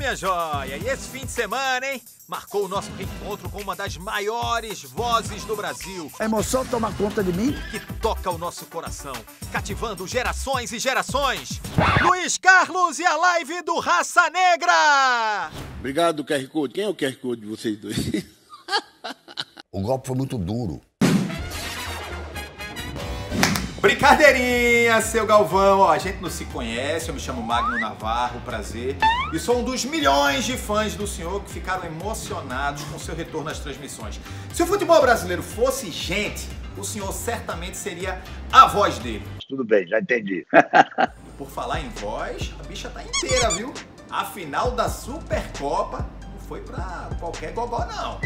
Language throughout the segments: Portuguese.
minha joia! E esse fim de semana, hein? Marcou o nosso reencontro com uma das maiores vozes do Brasil. A emoção toma conta de mim? Que toca o nosso coração, cativando gerações e gerações. Luiz Carlos e a live do Raça Negra! Obrigado, QR Code. Quem é o QR Code de vocês dois? O golpe foi muito duro. Brincadeirinha, seu Galvão. Ó, a gente não se conhece, eu me chamo Magno Navarro, prazer. E sou um dos milhões de fãs do senhor que ficaram emocionados com seu retorno às transmissões. Se o futebol brasileiro fosse gente, o senhor certamente seria a voz dele. Tudo bem, já entendi. Por falar em voz, a bicha tá inteira, viu? A final da Supercopa não foi pra qualquer gogó, não.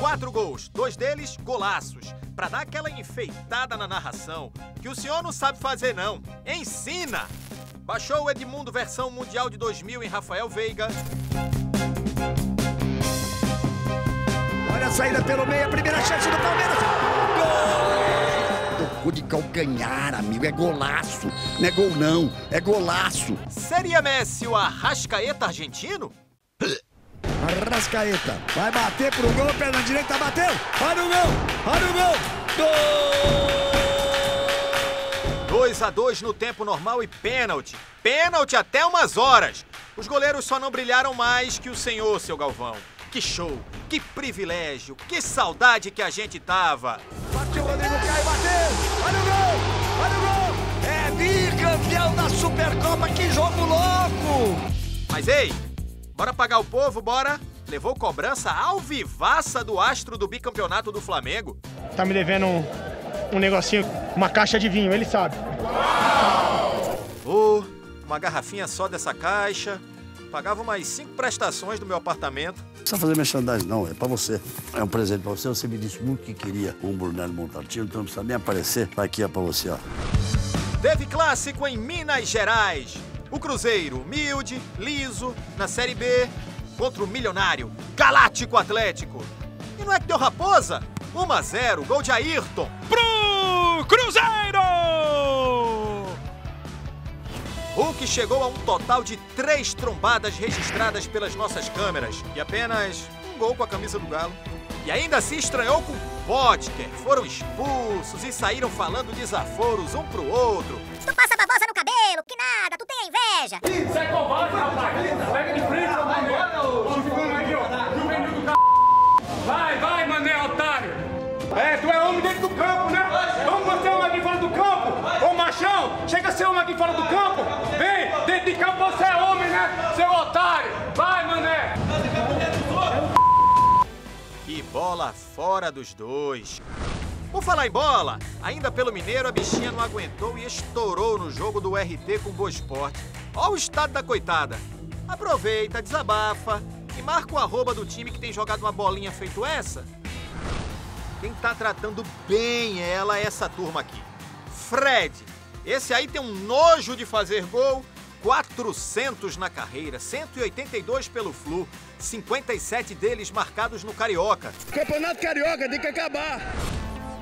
4 gols, 2 deles golaços. Pra dar aquela enfeitada na narração, que o senhor não sabe fazer não, ensina! Baixou o Edmundo versão mundial de 2000 em Rafael Veiga. Olha a saída pelo meio, a primeira chance do Palmeiras! Gol! Tocou de calcanhar, amigo, é golaço! Não é gol não, é golaço! Seria Messi o Arrascaeta argentino? Arrascaeta, vai bater pro gol, perna direita, bateu! Olha o gol! Olha o gol! Gol! 2-2 no tempo normal e pênalti. Pênalti até umas horas. Os goleiros só não brilharam mais que o senhor, seu Galvão. Que show, que privilégio, que saudade que a gente tava. Bateu o Rodrigo Caio, bateu! Olha o gol! Olha o gol! É bicampeão da Supercopa, que jogo louco! Mas ei! Bora pagar o povo, bora! Levou cobrança ao vivaça do astro do bicampeonato do Flamengo. Tá me devendo um negocinho, uma caixa de vinho, ele sabe. Ô, uma garrafinha só dessa caixa. Pagava umas 5 prestações do meu apartamento. Não precisa fazer merchandising não, é pra você. É um presente pra você, você me disse muito que queria um Brunello Montalcino, então não precisa nem aparecer. Tá aqui, é pra você, ó. Teve clássico em Minas Gerais. O Cruzeiro, humilde, liso, na Série B, contra o milionário, galáctico Atlético. E não é que deu raposa? 1-0, gol de Ayrton. Pro Cruzeiro! Hulk chegou a um total de 3 trombadas registradas pelas nossas câmeras. E apenas um gol com a camisa do Galo. E ainda se estranhou com o Pottker. Foram expulsos e saíram falando desaforos um pro outro. Tu passa babosa no cabelo, que nada, tu tem inveja. Ih, sai com bola, rapaz. Pega de frente, Manel. Vai, vai, Manel, otário. É, tu é homem dentro do campo, né? Vamos você é homem aqui fora do campo. Ô, machão, chega a ser homem aqui fora do campo. Vem, dentro de campo você é homem, né? Seu otário. Vai, Mané. E bola fora dos dois. Por falar em bola, ainda pelo Mineiro, a bichinha não aguentou e estourou no jogo do RT com o Boa Esporte. Olha o estado da coitada. Aproveita, desabafa e marca o arroba do time que tem jogado uma bolinha feito essa. Quem tá tratando bem ela é essa turma aqui. Fred. Esse aí tem um nojo de fazer gol. 400 na carreira, 182 pelo Flu, 57 deles marcados no Carioca. Campeonato Carioca tem que acabar.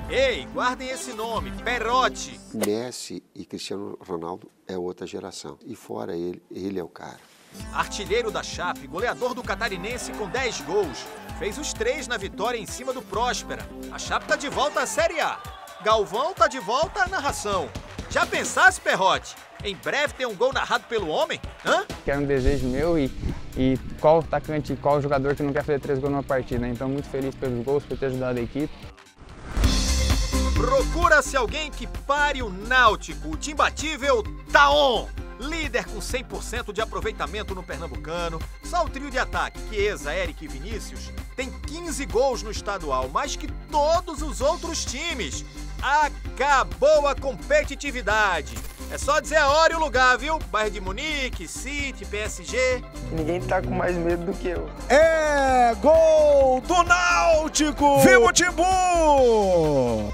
Ei, guardem esse nome, Perotti. Messi e Cristiano Ronaldo é outra geração. E fora ele, ele é o cara. Artilheiro da Chape, goleador do Catarinense com 10 gols. Fez os 3 na vitória em cima do Próspera. A Chape tá de volta à Série A. Galvão tá de volta à narração. Já pensasse, Perotti? Em breve tem um gol narrado pelo homem? Hã? Que era um desejo meu e qual atacante, qual jogador que não quer fazer 3 gols numa partida. Então, muito feliz pelos gols, por ter ajudado a equipe. Procura-se alguém que pare o Náutico. O time batível tá on! Líder com 100% de aproveitamento no pernambucano. Só o trio de ataque, Kiesa, Eric e Vinícius, tem 15 gols no estadual, mais que todos os outros times. Acabou a competitividade. É só dizer a hora e o lugar, viu? Bayern de Munique, City, PSG. Ninguém tá com mais medo do que eu. É gol do Náutico! Viva o Timbu!